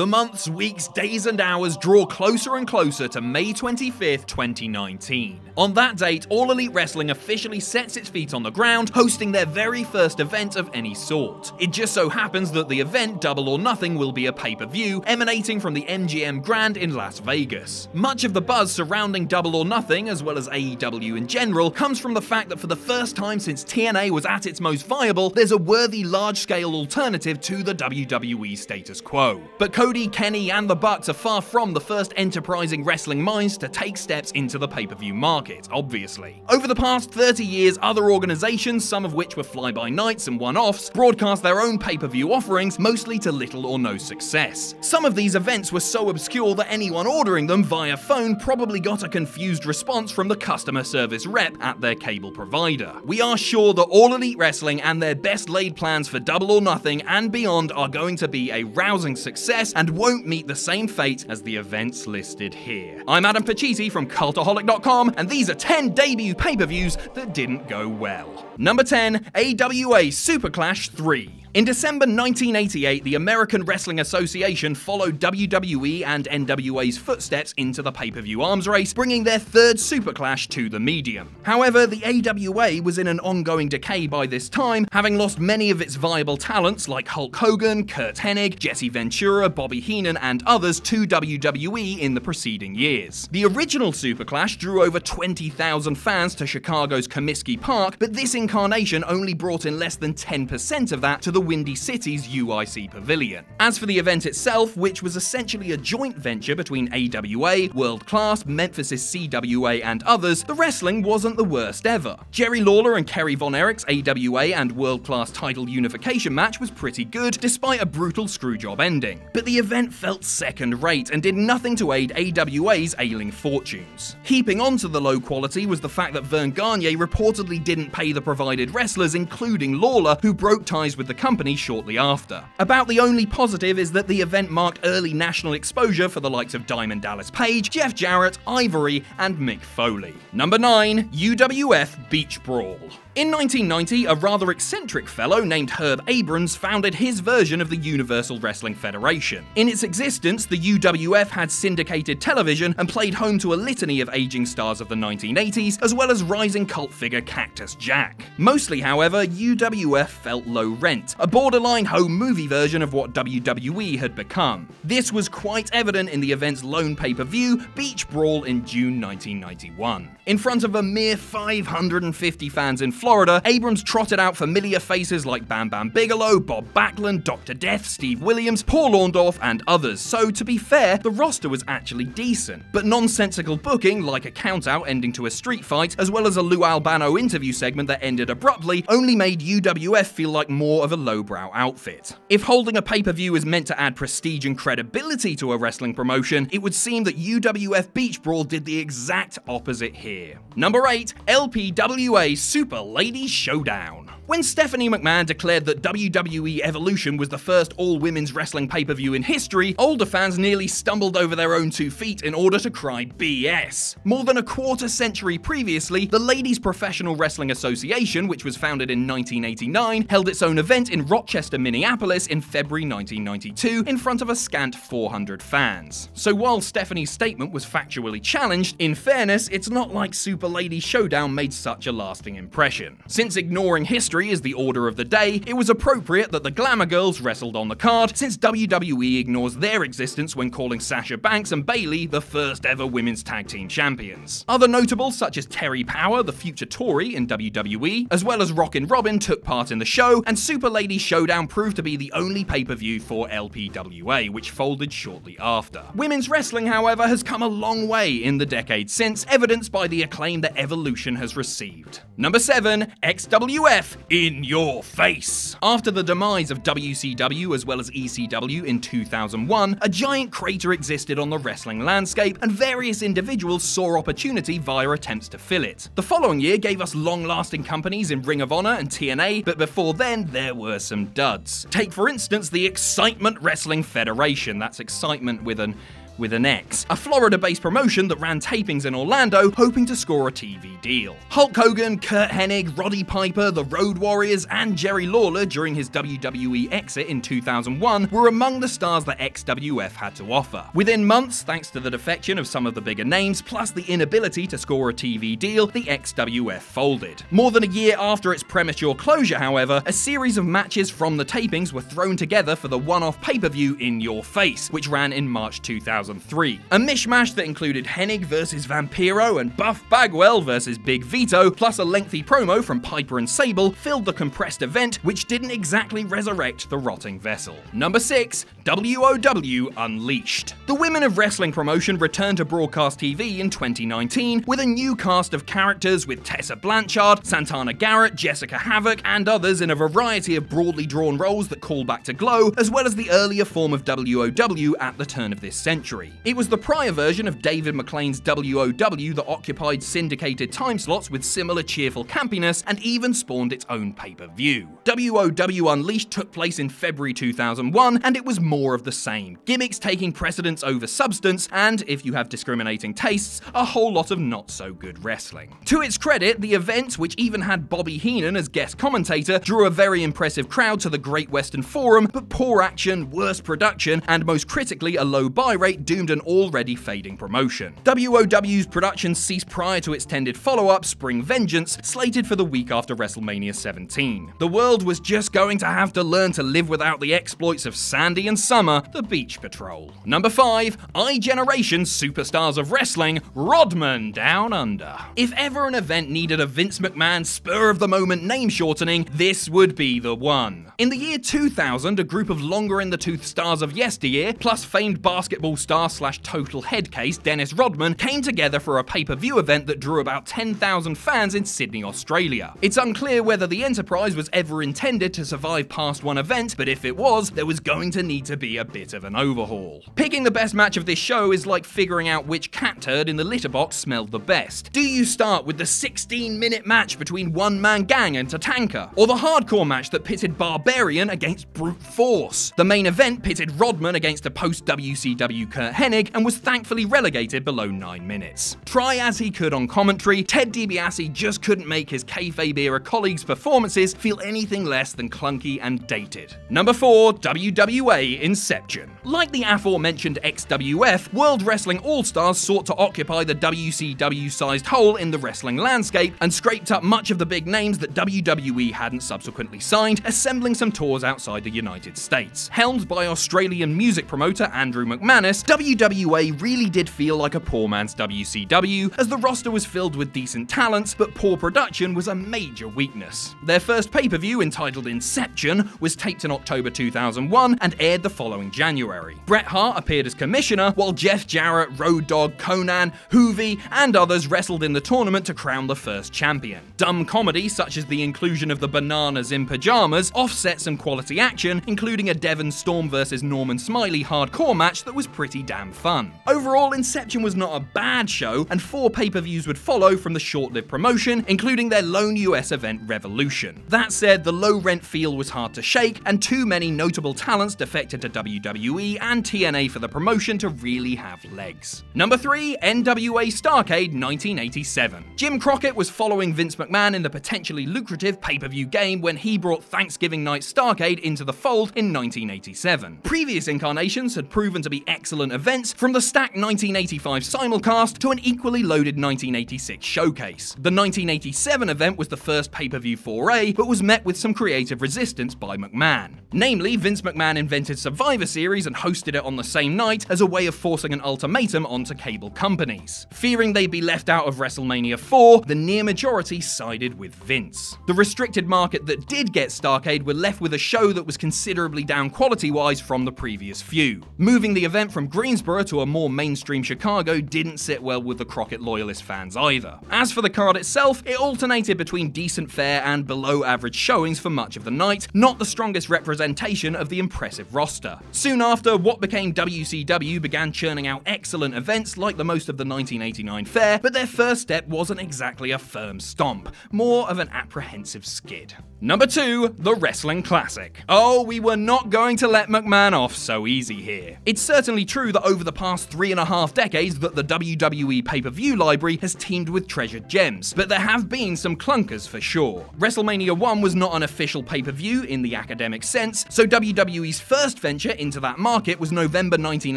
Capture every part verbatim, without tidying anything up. The months, weeks, days and hours draw closer and closer to May twenty-fifth, twenty nineteen. On that date, All Elite Wrestling officially sets its feet on the ground, hosting their very first event of any sort. It just so happens that the event, Double or Nothing, will be a pay-per-view emanating from the M G M Grand in Las Vegas. Much of the buzz surrounding Double or Nothing, as well as A E W in general, comes from the fact that for the first time since T N A was at its most viable, there's a worthy large-scale alternative to the W W E status quo. But Cody, Kenny, and the Bucks are far from the first enterprising wrestling minds to take steps into the pay-per-view market, obviously. Over the past thirty years, other organizations, some of which were fly-by-nights and one-offs, broadcast their own pay-per-view offerings, mostly to little or no success. Some of these events were so obscure that anyone ordering them via phone probably got a confused response from the customer service rep at their cable provider. We are sure that All Elite Wrestling and their best-laid plans for Double or Nothing and beyond are going to be a rousing success and won't meet the same fate as the events listed here. I'm Adam Pacitti from Cultaholic dot com, and these are ten debut pay-per-views that didn't go well. Number ten, A W A Superclash three. In December nineteen eighty-eight, the American Wrestling Association followed W W E and N W A's footsteps into the pay-per-view arms race, bringing their third Superclash to the medium. However, the A W A was in an ongoing decay by this time, having lost many of its viable talents like Hulk Hogan, Kurt Hennig, Jesse Ventura, Bobby Heenan, and others to W W E in the preceding years. The original Superclash drew over twenty thousand fans to Chicago's Comiskey Park, but this incarnation only brought in less than ten percent of that to the Windy City's U I C Pavilion. As for the event itself, which was essentially a joint venture between A W A, World Class, Memphis's C W A, and others, the wrestling wasn't the worst ever. Jerry Lawler and Kerry Von Erich's A W A and World Class title unification match was pretty good, despite a brutal screwjob ending. But the event felt second-rate and did nothing to aid A W A's ailing fortunes. Heaping onto the low quality was the fact that Vern Gagne reportedly didn't pay the provided wrestlers, including Lawler, who broke ties with the company company shortly after. About the only positive is that the event marked early national exposure for the likes of Diamond Dallas Page, Jeff Jarrett, Ivory, and Mick Foley. Number nine, U W F Beach Brawl. In nineteen ninety, a rather eccentric fellow named Herb Abrams founded his version of the Universal Wrestling Federation. In its existence, the U W F had syndicated television and played home to a litany of aging stars of the nineteen eighties, as well as rising cult figure Cactus Jack. Mostly, however, U W F felt low rent, a borderline home movie version of what W W E had become. This was quite evident in the event's lone pay-per-view, Beach Brawl, in June nineteen ninety-one. In front of a mere five hundred fifty fans in Florida, Abrams trotted out familiar faces like Bam Bam Bigelow, Bob Backlund, Doctor Death, Steve Williams, Paul Orndorff, and others, so to be fair, the roster was actually decent. But nonsensical booking, like a count-out ending to a street fight, as well as a Lou Albano interview segment that ended abruptly, only made U W F feel like more of a lowbrow outfit. If holding a pay-per-view is meant to add prestige and credibility to a wrestling promotion, it would seem that U W F Beach Brawl did the exact opposite here. Number eight, L P W A Super Lady Showdown. When Stephanie McMahon declared that W W E Evolution was the first all-women's wrestling pay-per-view in history, older fans nearly stumbled over their own two feet in order to cry B S. More than a quarter century previously, the Ladies Professional Wrestling Association, which was founded in nineteen eighty-nine, held its own event in Rochester, Minneapolis in February nineteen ninety-two in front of a scant four hundred fans. So while Stephanie's statement was factually challenged, in fairness, it's not like Super Lady Showdown made such a lasting impression. Since ignoring history is the order of the day, it was appropriate that the Glamour Girls wrestled on the card, since W W E ignores their existence when calling Sasha Banks and Bayley the first ever women's tag team champions. Other notables such as Terry Power, the future Tory in W W E, as well as Rockin' Robin took part in the show, and Super Lady Showdown proved to be the only pay-per-view for L P W A, which folded shortly after. Women's wrestling, however, has come a long way in the decade since, evidenced by the acclaim that Evolution has received. Number seven, X W F In Your Face. After the demise of W C W as well as E C W in two thousand one, a giant crater existed on the wrestling landscape, and various individuals saw opportunity via attempts to fill it. The following year gave us long-lasting companies in Ring of Honor and T N A, but before then, there were some duds. Take, for instance, the Excitement Wrestling Federation. That's excitement with an with an X, a Florida-based promotion that ran tapings in Orlando hoping to score a T V deal. Hulk Hogan, Kurt Hennig, Roddy Piper, the Road Warriors, and Jerry Lawler during his W W E exit in two thousand one were among the stars that X W F had to offer. Within months, thanks to the defection of some of the bigger names, plus the inability to score a T V deal, the X W F folded. More than a year after its premature closure, however, a series of matches from the tapings were thrown together for the one-off pay-per-view In Your Face, which ran in March two thousand three. A mishmash that included Hennig versus Vampiro and Buff Bagwell versus Big Vito, plus a lengthy promo from Piper and Sable, filled the compressed event, which didn't exactly resurrect the rotting vessel. Number six. W O W Unleashed. The Women of Wrestling promotion returned to broadcast T V in twenty nineteen with a new cast of characters with Tessa Blanchard, Santana Garrett, Jessica Havoc, and others in a variety of broadly drawn roles that call back to Glow, as well as the earlier form of W O W at the turn of this century. It was the prior version of David McLean's W O W that occupied syndicated time slots with similar cheerful campiness and even spawned its own pay-per-view. W O W Unleashed took place in February two thousand one, and it was more of the same, gimmicks taking precedence over substance and, if you have discriminating tastes, a whole lot of not-so-good wrestling. To its credit, the event, which even had Bobby Heenan as guest commentator, drew a very impressive crowd to the Great Western Forum, but poor action, worse production, and most critically a low buy rate doomed an already fading promotion. W O W's production ceased prior to its tended follow-up, Spring Vengeance, slated for the week after WrestleMania seventeen. The world was just going to have to learn to live without the exploits of Sandy and Summer, the Beach Patrol. Number five. iGeneration's superstars of wrestling, Rodman Down Under. If ever an event needed a Vince McMahon spur-of-the-moment name shortening, this would be the one. In the year two thousand, a group of longer-in-the-tooth stars of yesteryear, plus famed basketball star slash total headcase Dennis Rodman, came together for a pay-per-view event that drew about ten thousand fans in Sydney, Australia. It's unclear whether the enterprise was ever intended to survive past one event, but if it was, there was going to need to be a bit of an overhaul. Picking the best match of this show is like figuring out which cat turd in the litter box smelled the best. Do you start with the sixteen minute match between One Man Gang and Tatanka, or the hardcore match that pitted Barbarian against Brute Force? The main event pitted Rodman against a post-W C W Kurt Hennig and was thankfully relegated below nine minutes. Try as he could on commentary, Ted DiBiase just couldn't make his kayfabe-era colleagues' performances feel anything less than clunky and dated. Number four. W W A Inception. Like the aforementioned X W F, World Wrestling All-Stars sought to occupy the W C W-sized hole in the wrestling landscape and scraped up much of the big names that W W E hadn't subsequently signed, assembling some tours outside the United States. Helmed by Australian music promoter Andrew McManus, W W A really did feel like a poor man's W C W, as the roster was filled with decent talents, but poor production was a major weakness. Their first pay-per-view, entitled Inception, was taped in October two thousand one and aired the following January. Bret Hart appeared as commissioner, while Jeff Jarrett, Road Dogg, Conan, Hoovy, and others wrestled in the tournament to crown the first champion. Dumb comedy, such as the inclusion of the Bananas in Pajamas, offset some quality action, including a Devon Storm versus Norman Smiley hardcore match that was pretty damn fun. Overall, Inception was not a bad show, and four pay-per-views would follow from the short-lived promotion, including their lone U S event Revolution. That said, the low-rent feel was hard to shake, and too many notable talents defected to W W E and T N A for the promotion to really have legs. Number three. N W A Starrcade nineteen eighty-seven. Jim Crockett was following Vince McMahon in the potentially lucrative pay-per-view game when he brought Thanksgiving Night Starrcade into the fold in nineteen eighty-seven. Previous incarnations had proven to be excellent events, from the stacked nineteen eighty-five simulcast to an equally loaded nineteen eighty-six showcase. The nineteen eighty-seven event was the first pay-per-view foray, but was met with some creative resistance by McMahon. Namely, Vince McMahon invented Survivor Series and hosted it on the same night as a way of forcing an ultimatum onto cable companies. Fearing they'd be left out of WrestleMania four, the near majority sided with Vince. The restricted market that did get Starrcade were left with a show that was considerably down quality-wise from the previous few. Moving the event from Greensboro to a more mainstream Chicago didn't sit well with the Crockett Loyalist fans either. As for the card itself, it alternated between decent fare and below-average showings for much of the night, not the strongest representation of the impressive roster. Soon after, what became W C W began churning out excellent events like the most of the nineteen eighty-nine fair, but their first step wasn't exactly a firm stomp, more of an apprehensive skid. Number two. The Wrestling Classic. Oh, we were not going to let McMahon off so easy here. It's certainly true true that over the past three and a half decades that the W W E pay-per-view library has teamed with treasured gems, but there have been some clunkers for sure. WrestleMania one was not an official pay-per-view in the academic sense, so W W E's first venture into that market was November nineteen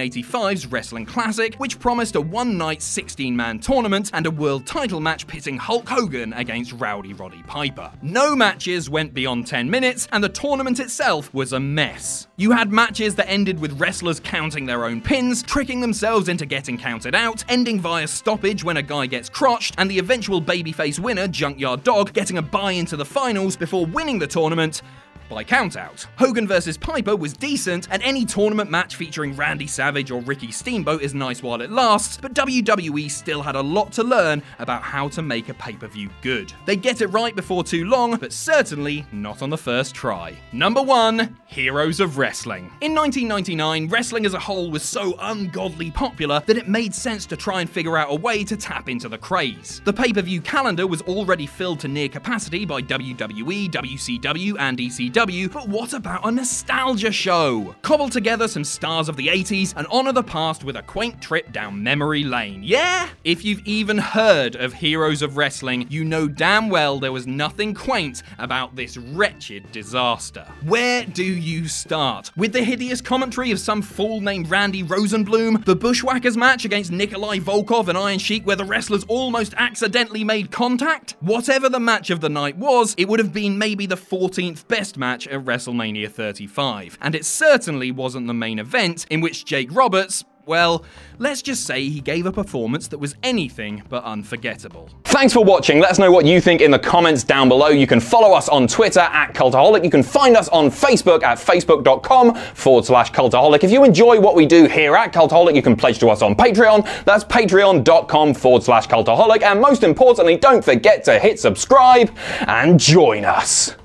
eighty-five's Wrestling Classic, which promised a one-night sixteen-man tournament and a world title match pitting Hulk Hogan against Rowdy Roddy Piper. No matches went beyond ten minutes, and the tournament itself was a mess. You had matches that ended with wrestlers counting their own pins, tricking themselves into getting counted out, ending via stoppage when a guy gets crotched, and the eventual babyface winner, Junkyard Dog, getting a bye into the finals before winning the tournament by countout. Hogan versus Piper was decent, and any tournament match featuring Randy Savage or Ricky Steamboat is nice while it lasts, but W W E still had a lot to learn about how to make a pay-per-view good. They get it right before too long, but certainly not on the first try. Number one, Heroes of Wrestling. In nineteen ninety-nine, wrestling as a whole was so ungodly popular that it made sense to try and figure out a way to tap into the craze. The pay-per-view calendar was already filled to near capacity by W W E, W C W, and E C W. But what about a nostalgia show? Cobble together some stars of the eighties and honour the past with a quaint trip down memory lane, yeah? If you've even heard of Heroes of Wrestling, you know damn well there was nothing quaint about this wretched disaster. Where do you start? With the hideous commentary of some fool named Randy Rosenbloom, the Bushwhackers match against Nikolai Volkov and Iron Sheik where the wrestlers almost accidentally made contact? Whatever the match of the night was, it would have been maybe the fourteenth best match at WrestleMania thirty-five, and it certainly wasn't the main event, in which Jake Roberts, well, let's just say he gave a performance that was anything but unforgettable. Thanks for watching. Let us know what you think in the comments down below. You can follow us on Twitter at Cultaholic. You can find us on Facebook at facebook.com forward slash Cultaholic. If you enjoy what we do here at Cultaholic, you can pledge to us on Patreon. That's patreon.com forward slash Cultaholic. And most importantly, don't forget to hit subscribe and join us.